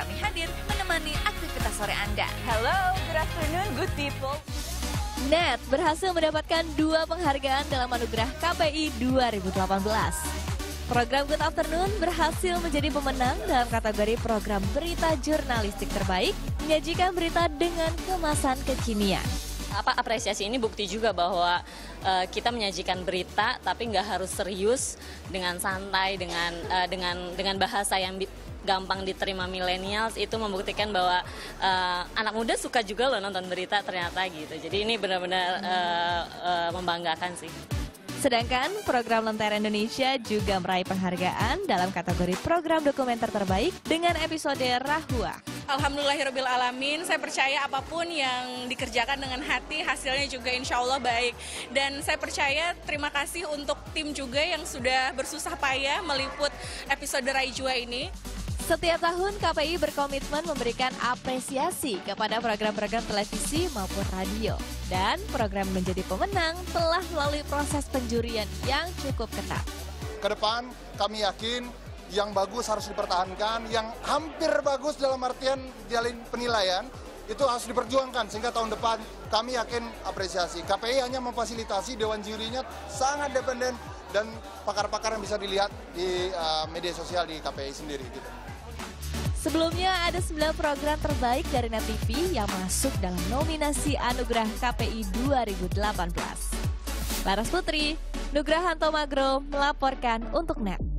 kami hadir menemani aktivitas sore Anda. Hello, good afternoon, good people. NET berhasil mendapatkan 2 penghargaan dalam anugerah KPI 2018. Program Good Afternoon berhasil menjadi pemenang dalam kategori program berita jurnalistik terbaik, menyajikan berita dengan kemasan kekinian. Apa apresiasi ini bukti juga bahwa kita menyajikan berita tapi nggak harus serius, dengan santai, dengan bahasa yang gampang diterima milenials. Itu membuktikan bahwa anak muda suka juga loh nonton berita ternyata gitu. Jadi ini benar-benar membanggakan sih. Sedangkan program Lentera Indonesia juga meraih penghargaan dalam kategori program dokumenter terbaik dengan episode Rahua. Alhamdulillahirabbil alamin, saya percaya apapun yang dikerjakan dengan hati hasilnya juga insya Allah baik. Dan saya percaya, terima kasih untuk tim juga yang sudah bersusah payah meliput episode Rai Jua ini. Setiap tahun KPI berkomitmen memberikan apresiasi kepada program-program televisi maupun radio. Dan program menjadi pemenang telah melalui proses penjurian yang cukup ketat. Ke depan kami yakin yang bagus harus dipertahankan, yang hampir bagus dalam artian jalin penilaian itu harus diperjuangkan. Sehingga tahun depan kami yakin apresiasi. KPI hanya memfasilitasi, dewan jurinya sangat dependen dan pakar-pakar yang bisa dilihat di media sosial di KPI sendiri gitu. Sebelumnya ada 9 program terbaik dari NET TV yang masuk dalam nominasi anugerah KPI 2018. Laras Putri, Nugrahanto Magro melaporkan untuk NET.